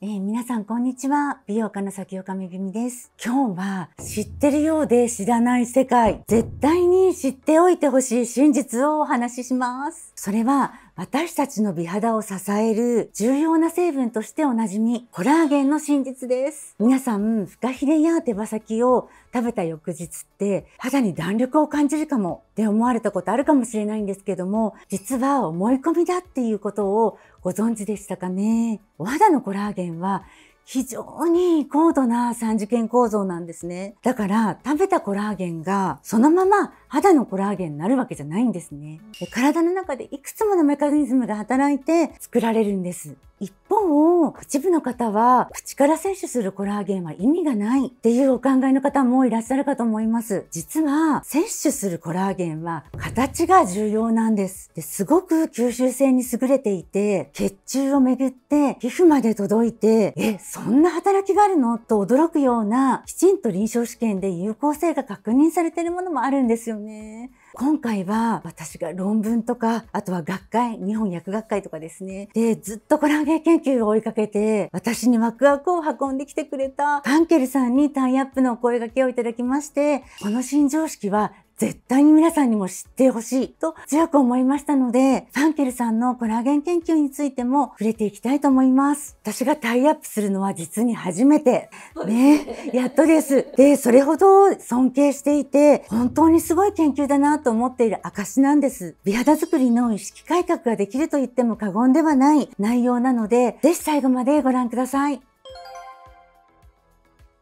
皆さんこんにちは。美容家の崎岡めぐみです。今日は知ってるようで知らない世界、絶対に知っておいてほしい真実をお話しします。それは私たちの美肌を支える重要な成分としておなじみ、コラーゲンの真実です。皆さん、フカヒレや手羽先を食べた翌日って肌に弾力を感じるかもって思われたことあるかもしれないんですけども、実は思い込みだっていうことをご存知でしたかね。お肌のコラーゲンは非常に高度な三次元構造なんですね。だから食べたコラーゲンがそのまま肌のコラーゲンになるわけじゃないんですね。体の中でいくつものメカニズムが働いて作られるんです。一方、一部の方は口から摂取するコラーゲンは意味がないっていうお考えの方もいらっしゃるかと思います。実は摂取するコラーゲンは形が重要なんです。ですごく吸収性に優れていて、血中をめぐって皮膚まで届いて、そんな働きがあるのと驚くような、きちんと臨床試験で有効性が確認されているものもあるんですよね。今回は私が論文とか、あとは学会、日本薬学会とかですね。で、ずっとコラーゲン研究を追いかけて、私にワクワクを運んできてくれたファンケルさんにタイアップのお声掛けをいただきまして、この新常識は絶対に皆さんにも知ってほしいと強く思いましたので、ファンケルさんのコラーゲン研究についても触れていきたいと思います。私がタイアップするのは実に初めて。ね、やっとです。で、それほど尊敬していて、本当にすごい研究だなと思っている証なんです。美肌作りの意識改革ができると言っても過言ではない内容なので、ぜひ最後までご覧ください。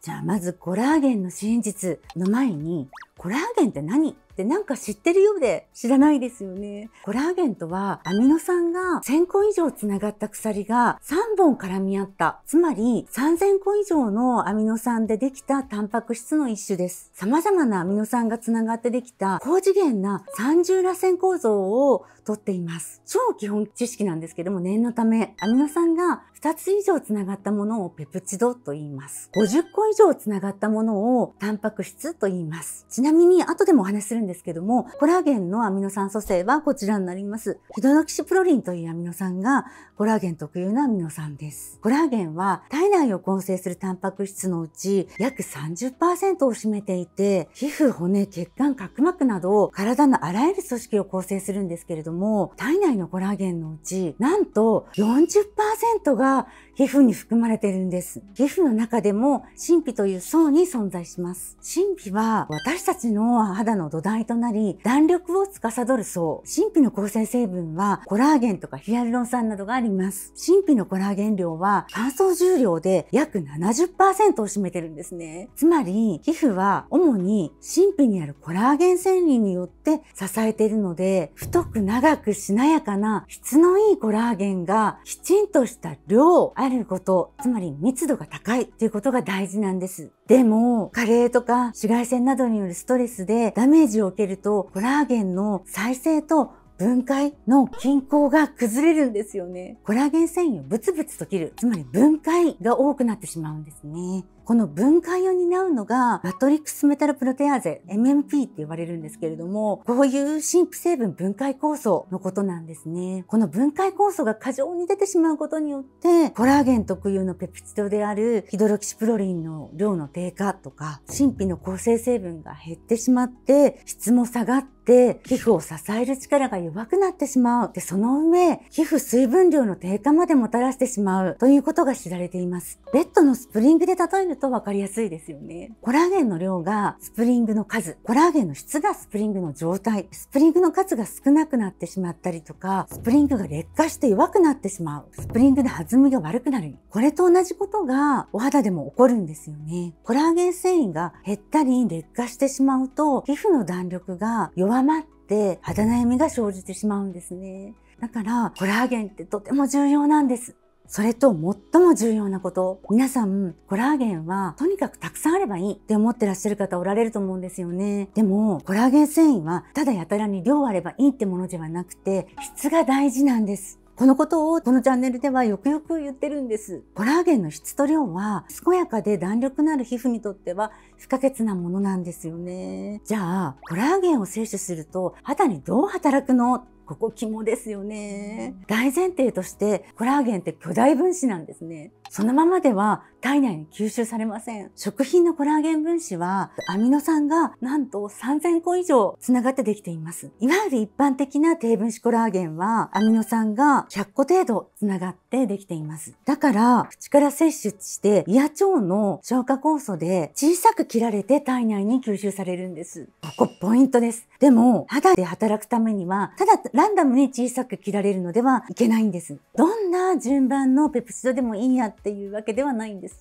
じゃあまずコラーゲンの真実の前に、コラーゲンって何ってなんか知ってるようで知らないですよね。コラーゲンとはアミノ酸が1000個以上つながった鎖が3本絡み合った。つまり3000個以上のアミノ酸でできたタンパク質の一種です。様々なアミノ酸がつながってできた高次元な三重らせん構造をとっています。超基本知識なんですけども念のため、アミノ酸が2つ以上つながったものをペプチドと言います。50個以上つながったものをタンパク質と言います。ちなみに後でもお話しするんですけども、コラーゲンのアミノ酸組成はこちらになります。ヒドロキシプロリンというアミノ酸がコラーゲン特有のアミノ酸です。コラーゲンは体内を構成するタンパク質のうち約 30% を占めていて、皮膚、骨、血管、角膜など体のあらゆる組織を構成するんですけれども、体内のコラーゲンのうちなんと 40% が皮膚に含まれているんです。皮膚の中でも真皮という層に存在します。真皮は私たちの肌の土台となり、弾力を司る層。真皮の構成成分はコラーゲンとかヒアルロン酸などがあります。真皮のコラーゲン量は乾燥重量で約 70% を占めてるんですね。つまり、皮膚は主に真皮にあるコラーゲン線維によって支えているので、太く長くしなやかな質のいいコラーゲンがきちんとした量あること、つまり密度が高いということが大事なんです。でも、加齢とか紫外線などによるストレスでダメージを受けると、コラーゲンの再生と分解の均衡が崩れるんですよね。コラーゲン繊維をブツブツと切る、つまり分解が多くなってしまうんですね。この分解を担うのがマトリックスメタルプロテアーゼ MMP って言われるんですけれども、こういう真皮成分分解酵素のことなんですね。この分解酵素が過剰に出てしまうことによって、コラーゲン特有のペプチドであるヒドロキシプロリンの量の低下とか、真皮の構成成分が減ってしまって、質も下がって、皮膚を支える力が弱くなってしまう。で、その上、皮膚水分量の低下までもたらしてしまうということが知られています。ベッドのスプリングで例えると分かりやすいですよね。コラーゲンの量がスプリングの数、コラーゲンの質がスプリングの状態、スプリングの数が少なくなってしまったりとか、スプリングが劣化して弱くなってしまう、スプリングで弾みが悪くなる、これと同じことがお肌でも起こるんですよね。コラーゲン繊維が減ったり劣化してしまうと、皮膚の弾力が弱まって肌悩みが生じてしまうんですね。だからコラーゲンってとても重要なんです。それと最も重要なこと。皆さん、コラーゲンはとにかくたくさんあればいいって思ってらっしゃる方おられると思うんですよね。でも、コラーゲン繊維はただやたらに量あればいいってものではなくて、質が大事なんです。このことをこのチャンネルではよくよく言ってるんです。コラーゲンの質と量は健やかで弾力のある皮膚にとっては不可欠なものなんですよね。じゃあ、コラーゲンを摂取すると肌にどう働くの？ここ肝ですよね。大前提としてコラーゲンって巨大分子なんですね。そのままでは体内に吸収されません。食品のコラーゲン分子はアミノ酸がなんと3000個以上つながってできています。いわゆる一般的な低分子コラーゲンはアミノ酸が100個程度つながってできています。だから口から摂取して胃や腸の消化酵素で小さく切られて体内に吸収されるんです。ここポイントです。でも肌で働くためにはただランダムに小さく切られるのではいけないんです。どんな順番のペプチドでもいいやっていうわけではないんです。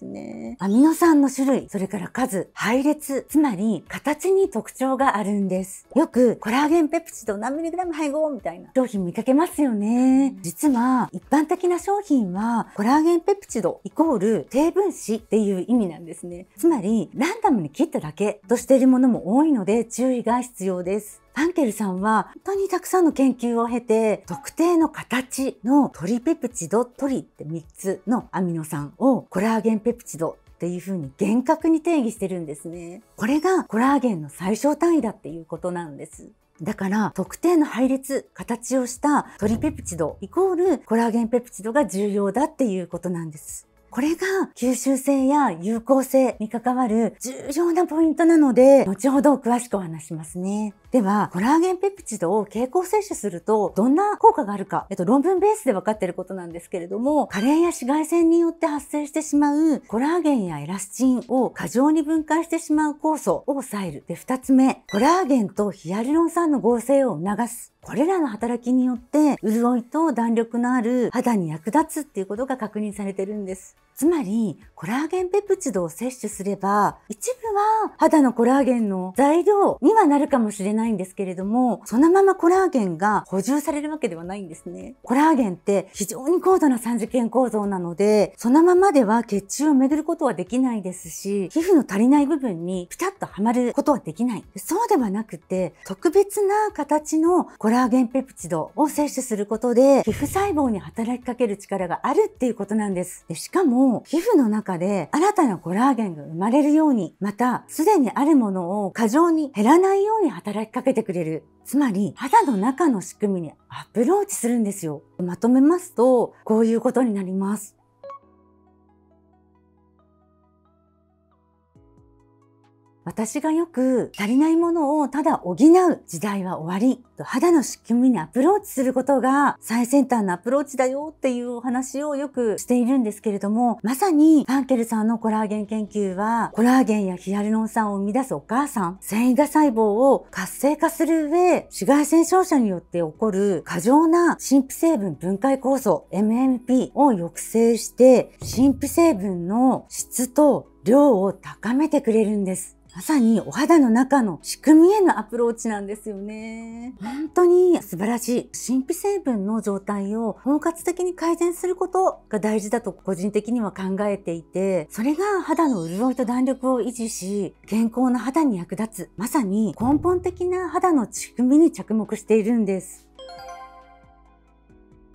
アミノ酸の種類、それから数、配列、つまり形に特徴があるんです。よくコラーゲンペプチド何ミリグラム配合みたいな商品見かけますよね。実は一般的な商品はコラーゲンペプチドイコール低分子っていう意味なんですね。つまりランダムに切っただけとしているものも多いので注意が必要です。ファンケルさんは本当にたくさんの研究を経て特定の形のトリペプチド、トリって3つのアミノ酸をコラーゲンペプチドっていう風に厳格に定義してるんですね。これがコラーゲンの最小単位だっていうことなんです。だから特定の配列、形をしたトリペプチドイコールコラーゲンペプチドが重要だっていうことなんです。これが吸収性や有効性に関わる重要なポイントなので、後ほど詳しくお話しますね。では、コラーゲンペプチドを経口摂取すると、どんな効果があるか、論文ベースで分かっていることなんですけれども、加齢や紫外線によって発生してしまうコラーゲンやエラスチンを過剰に分解してしまう酵素を抑える。で、2つ目、コラーゲンとヒアルロン酸の合成を促す。これらの働きによって、潤いと弾力のある肌に役立つっていうことが確認されてるんです。つまり、コラーゲンペプチドを摂取すれば、一部は肌のコラーゲンの材料にはなるかもしれないんですけれども、そのままコラーゲンが補充されるわけではないんですね。コラーゲンって非常に高度な三次元構造なので、そのままでは血中を巡ることはできないですし、皮膚の足りない部分にピタッとはまることはできない。そうではなくて、特別な形のコラーゲンペプチドを摂取することで、皮膚細胞に働きかける力があるっていうことなんです。で、しかも、皮膚の中で新たなコラーゲンが生まれるように、またすでにあるものを過剰に減らないように働きかけてくれる。つまり肌の中の仕組みにアプローチするんですよ。まとめますと、こういうことになります。私がよく足りないものをただ補う時代は終わり、肌の仕組みにアプローチすることが最先端のアプローチだよっていうお話をよくしているんですけれども、まさにファンケルさんのコラーゲン研究は、コラーゲンやヒアルロン酸を生み出すお母さん、線維芽細胞を活性化する上、紫外線照射によって起こる過剰な真皮成分分解酵素 MMP を抑制して、真皮成分の質と量を高めてくれるんです。まさにお肌の中の仕組みへのアプローチなんですよね。本当に素晴らしい。真皮成分の状態を包括的に改善することが大事だと個人的には考えていて、それが肌の潤いと弾力を維持し、健康な肌に役立つ、まさに根本的な肌の仕組みに着目しているんです。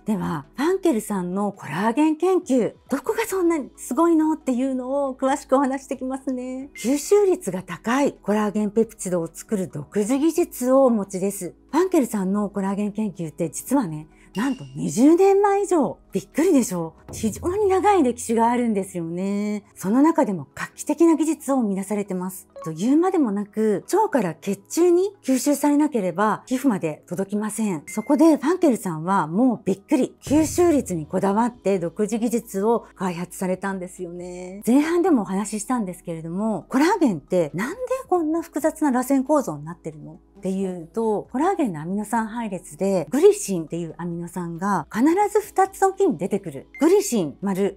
では、ファンケルさんのコラーゲン研究、どこがそんなにすごいのっていうのを詳しくお話してきますね。吸収率が高いコラーゲンペプチドを作る独自技術をお持ちです。ファンケルさんのコラーゲン研究って実はね、なんと20年前以上。びっくりでしょう。非常に長い歴史があるんですよね。その中でも画期的な技術を生み出されてます。と言うまでもなく、腸から血中に吸収されなければ皮膚まで届きません。そこでファンケルさんはもうびっくり。吸収率にこだわって独自技術を開発されたんですよね。前半でもお話ししたんですけれども、コラーゲンってなんでこんな複雑な螺旋構造になってるのっていうと、コラーゲンのアミノ酸配列でグリシンっていうアミノ酸が必ず2つのに出てくる。グリシン、〇、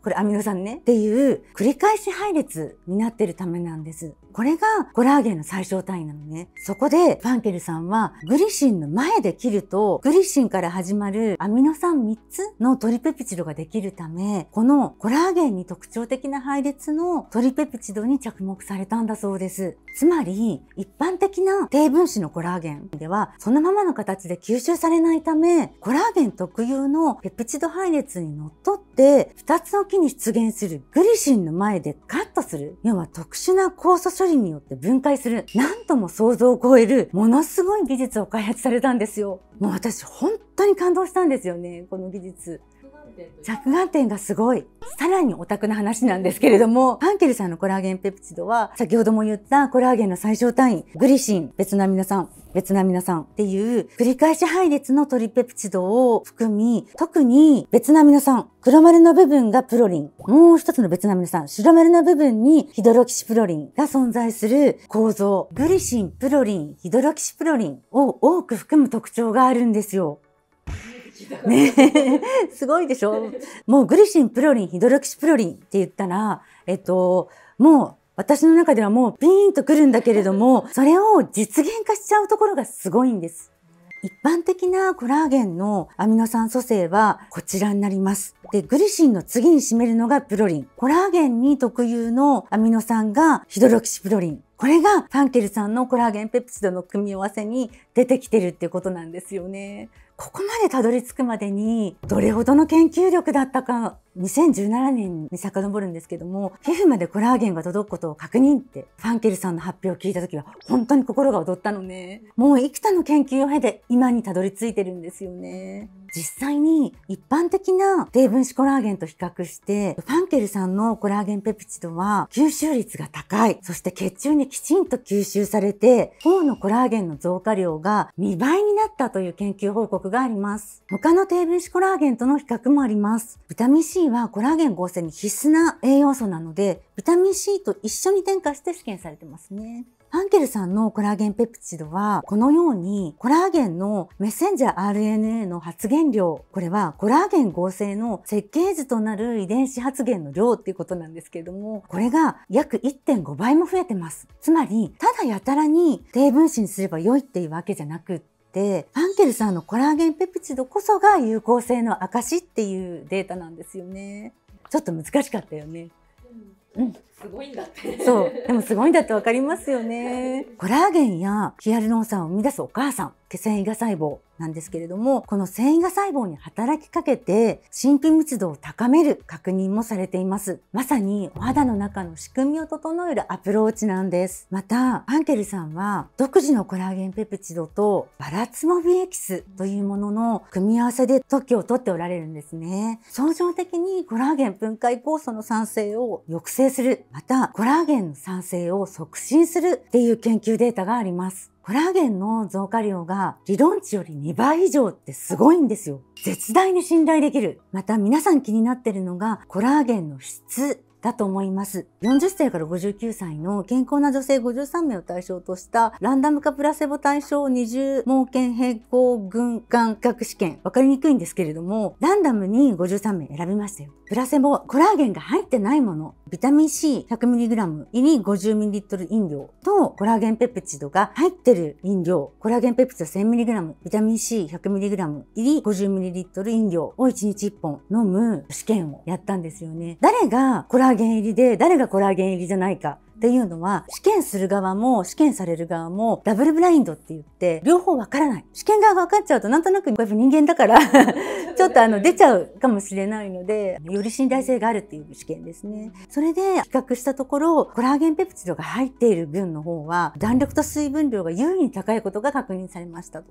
これアミノ酸ねっていう繰り返し配列になってるためなんです。これがコラーゲンの最小単位なのね。そこでファンケルさんはグリシンの前で切ると、グリシンから始まるアミノ酸3つのトリペプチドができるため、このコラーゲンに特徴的な配列のトリペプチドに着目されたんだそうです。つまり、一般的な低分子のコラーゲンではそのままの形で吸収されないため、コラーゲン特有のペプチド配列にのっとって2つの木に出現するグリシンの前でカットする、要は特殊な酵素処理によって分解する、なんとも想像を超えるものすごい技術を開発されたんですよ。もう私本当に感動したんですよね、この技術。着眼点がすごい。さらにお得な話なんですけれども、ファンケルさんのコラーゲンペプチドは、先ほども言ったコラーゲンの最小単位、グリシン、別のアミノ酸、別のアミノ酸っていう繰り返し配列のトリペプチドを含み、特に別のアミノ酸、黒丸の部分がプロリン、もう一つの別のアミノ酸、白丸の部分にヒドロキシプロリンが存在する構造、グリシン、プロリン、ヒドロキシプロリンを多く含む特徴があるんですよ。ねえ、すごいでしょ。もうグリシン、プロリン、ヒドロキシプロリンって言ったら、もう私の中ではもうピーンとくるんだけれども、それを実現化しちゃうところがすごいんです。一般的なコラーゲンのアミノ酸組成はこちらになります。で、グリシンの次に占めるのがプロリン。コラーゲンに特有のアミノ酸がヒドロキシプロリン。これがファンケルさんのコラーゲンペプチドの組み合わせに出てきてるっていうことなんですよね。ここまでたどり着くまでにどれほどの研究力だったか、2017年に遡るんですけども、皮膚までコラーゲンが届くことを確認ってファンケルさんの発表を聞いた時は本当に心が躍ったのね。もう幾多の研究を経て今にたどり着いてるんですよね。実際に一般的な低分子コラーゲンと比較して、ファンケルさんのコラーゲンペプチドは吸収率が高い。そして血中にきちんと吸収されて、頬のコラーゲンの増加量が2倍になったという研究報告があります。他の低分子コラーゲンとの比較もあります。ビタミン C はコラーゲン合成に必須な栄養素なので、ビタミン C と一緒に添加して試験されてますね。ファンケルさんのコラーゲンペプチドは、このようにコラーゲンのメッセンジャー RNA の発現量、これはコラーゲン合成の設計図となる遺伝子発現の量っていうことなんですけれども、これが約 1.5 倍も増えてます。つまり、ただやたらに低分子にすれば良いっていうわけじゃなくって、でファンケルさんのコラーゲンペプチドこそが有効性の証っていうデータなんですよね。ちょっと難しかったよね。うん、すごいんだって。そう、でもすごいんだってわかりますよね。コラーゲンやヒアルロン酸を生み出すお母さん、繊維芽細胞なんですけれども、この繊維芽細胞に働きかけて真皮密度を高める確認もされています。まさにお肌の中の仕組みを整えるアプローチなんです。また、ファンケルさんは独自のコラーゲンペプチドとバラツボビエキスというものの組み合わせで特許を取っておられるんですね。相乗的にコラーゲン分解酵素の産生を抑制する、またコラーゲンの産生を促進するっていう研究データがあります。コラーゲンの増加量が理論値より2倍以上ってすごいんですよ。絶大に信頼できる。また皆さん気になってるのがコラーゲンの質だと思います。40歳から59歳の健康な女性53名を対象としたランダム化プラセボ対象20盲検平行群間比較試験。わかりにくいんですけれども、ランダムに53名選びましたよ。プラセボ、コラーゲンが入ってないもの、ビタミン C100mg 入り 50ml 飲料とコラーゲンペプチドが入ってる飲料、コラーゲンペプチド 1000mg、ビタミン C100mg 入り 50ml 飲料を1日1本飲む試験をやったんですよね。誰がコラーゲン入りで誰がコラーゲン入りじゃないか。っていうのは、試験する側も試験される側もダブルブラインドって言って、両方わからない。試験側が分かっちゃうとなんとなく、これ人間だから、ちょっと出ちゃうかもしれないので、より信頼性があるっていう試験ですね。それで比較したところ、コラーゲンペプチドが入っている群の方は、弾力と水分量が優位に高いことが確認されましたと。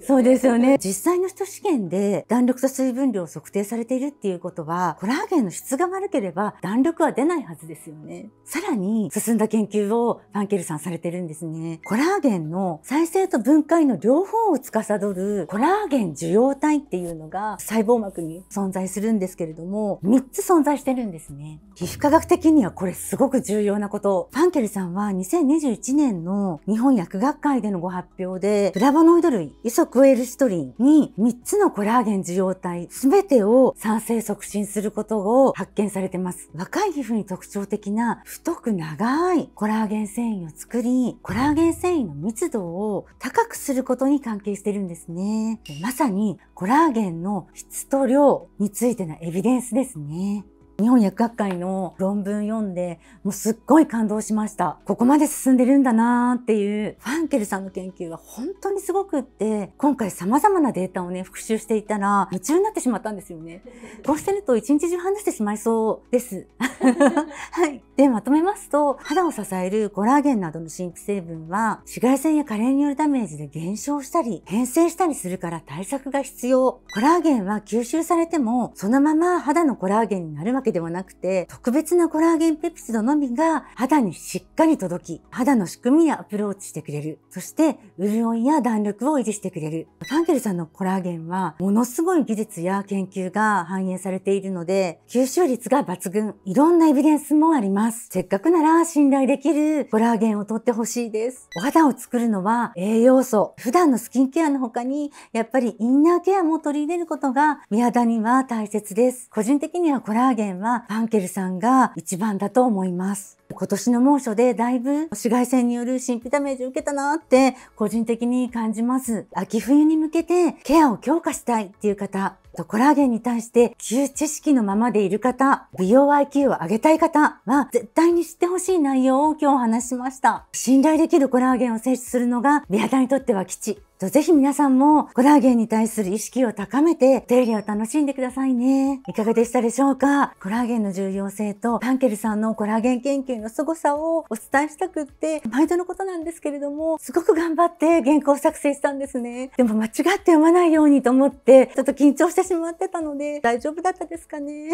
そうですよね。実際の人試験で弾力と水分量を測定されているっていうことは、コラーゲンの質が悪ければ弾力は出ないはずですよね。さらに進んだ研究をファンケルさんされてるんですね。コラーゲンの再生と分解の両方を司るコラーゲン受容体っていうのが細胞膜に存在するんですけれども、3つ存在してるんですね。皮膚科学的にはこれすごく重要なこと。ファンケルさんは2021年の日本薬学会でのご発表で、フラボノイド類、イソクエルシトリンに3つのコラーゲン受容体全てを産生促進することを発見されてます。若い皮膚に特徴的な太く長いコラーゲン繊維を作り、コラーゲン繊維の密度を高くすることに関係してるんですね。まさにコラーゲンの質と量についてのエビデンスですね。日本薬学会の論文読んで、もうすっごい感動しました。ここまで進んでるんだなーっていう、ファンケルさんの研究は本当にすごくって、今回様々なデータをね、復習していたら、夢中になってしまったんですよね。こうしてると一日中話してしまいそうです。はい。で、まとめますと、肌を支えるコラーゲンなどの神秘成分は、紫外線や加齢によるダメージで減少したり、変性したりするから対策が必要。コラーゲンは吸収されても、そのまま肌のコラーゲンになるわけではなくて、特別なコラーゲンペプチドのみが肌にしっかり届き、肌の仕組みにアプローチしてくれる。そして、潤いや弾力を維持してくれる。ファンケルさんのコラーゲンは、ものすごい技術や研究が反映されているので、吸収率が抜群。いろんなエビデンスもあります。せっかくなら信頼できるコラーゲンを取ってほしいです。お肌を作るのは栄養素。普段のスキンケアの他に、やっぱりインナーケアも取り入れることが美肌には大切です。個人的にはコラーゲンはファンケルさんが一番だと思います。今年の猛暑でだいぶ紫外線による神秘ダメージを受けたなって個人的に感じます。秋冬に向けてケアを強化したいっていう方、コラーゲンに対して旧知識のままでいる方、美容 IQ を上げたい方は絶対に知ってほしい内容を今日話しました。信頼できるコラーゲンを摂取するのが美肌にとっては基地。ぜひ皆さんもコラーゲンに対する意識を高めて手入れを楽しんでくださいね。いかがでしたでしょうか？コラーゲンの重要性とファンケルさんのコラーゲン研究の凄さをお伝えしたくって、毎度のことなんですけれども、すごく頑張って原稿作成したんですね。でも間違って読まないようにと思って、ちょっと緊張してしまってたので、大丈夫だったですかね？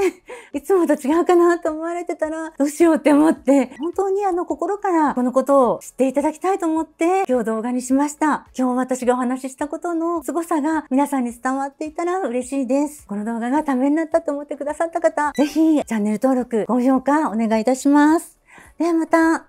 いつもと違うかなと思われてたら、どうしようって思って、本当に心からこのことを知っていただきたいと思って、今日動画にしました。今日私がお話ししたことの凄さが皆さんに伝わっていたら嬉しいです。この動画がためになったと思ってくださった方、ぜひチャンネル登録、高評価お願いいたします。ではまた。